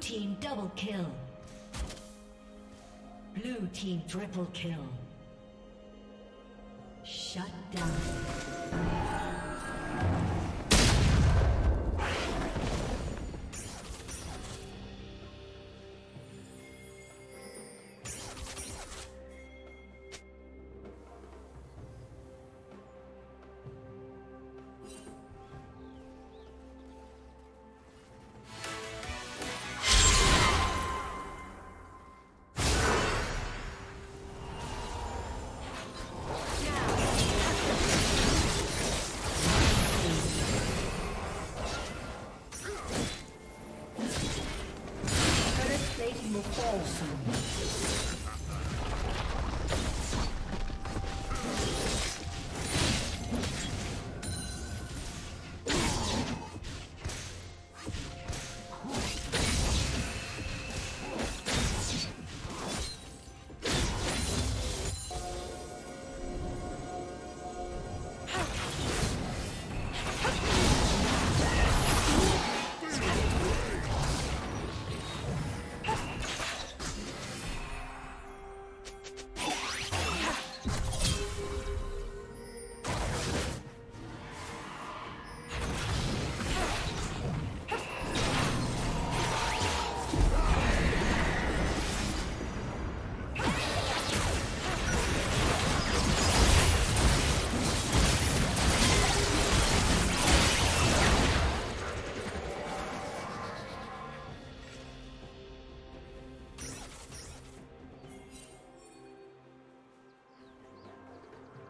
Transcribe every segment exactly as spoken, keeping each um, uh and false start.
Team double kill. Blue team triple kill. Shut down.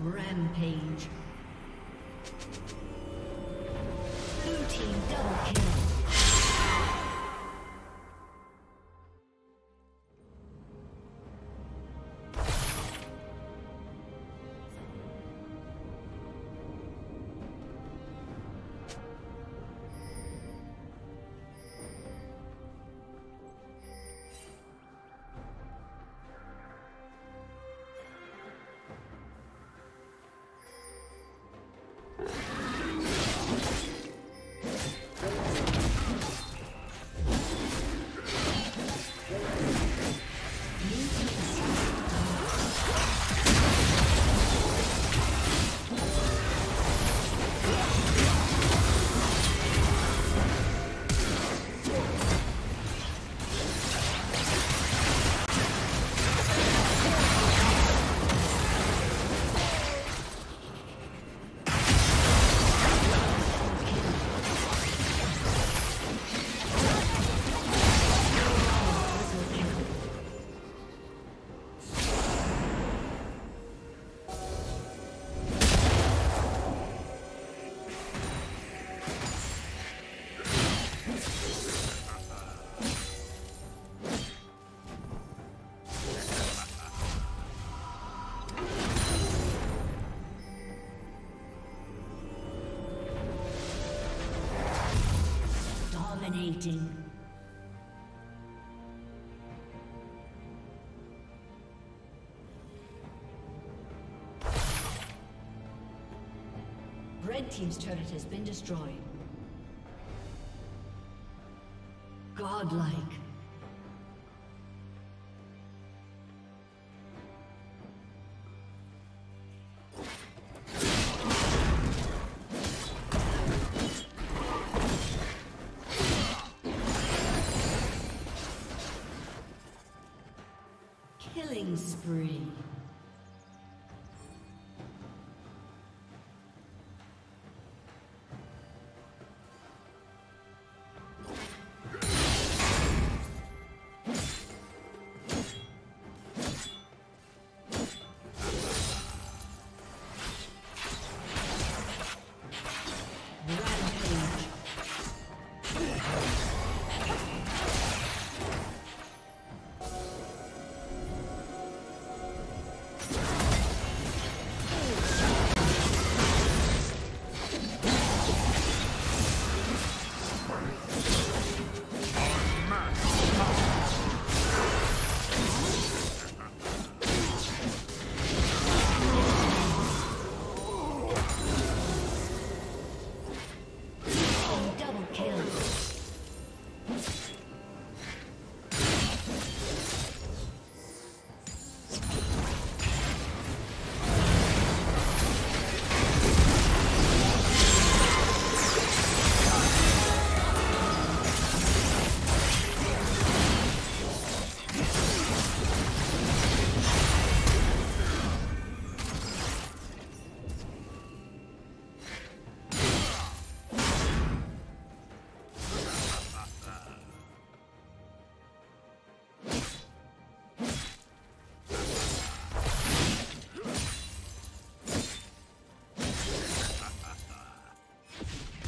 Rampage. Blue team double kill. Dominating. Red Team's turret has been destroyed. Godlike. Killing spree.